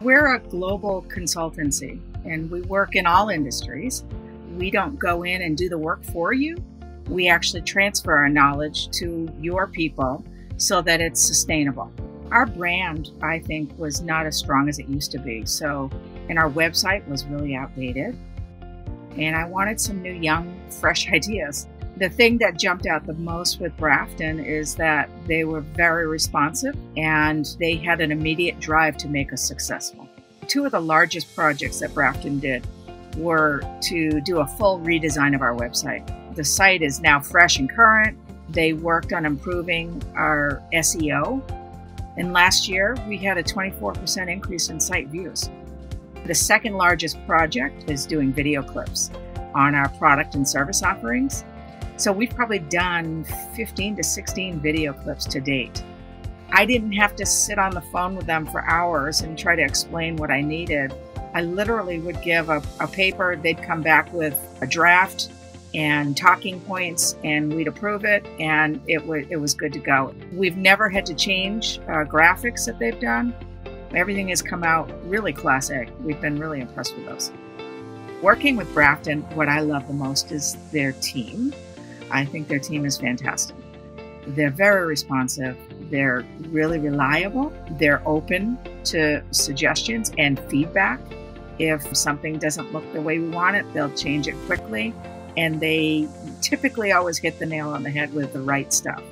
We're a global consultancy and we work in all industries. We don't go in and do the work for you. We actually transfer our knowledge to your people so that it's sustainable. Our brand, I think, was not as strong as it used to be. And our website was really outdated. And I wanted some new, young, fresh ideas. The thing that jumped out the most with Brafton is that they were very responsive and they had an immediate drive to make us successful. Two of the largest projects that Brafton did were to do a full redesign of our website. The site is now fresh and current. They worked on improving our SEO. And last year, we had a 24% increase in site views. The second largest project is doing video clips on our product and service offerings. So we've probably done 15 to 16 video clips to date. I didn't have to sit on the phone with them for hours and try to explain what I needed. I literally would give a paper, they'd come back with a draft and talking points, and we'd approve it, and it was good to go. We've never had to change graphics that they've done. Everything has come out really class A. We've been really impressed with those. Working with Brafton, what I love the most is their team. I think their team is fantastic. They're very responsive. They're really reliable. They're open to suggestions and feedback. If something doesn't look the way we want it, they'll change it quickly. And they typically always hit the nail on the head with the right stuff.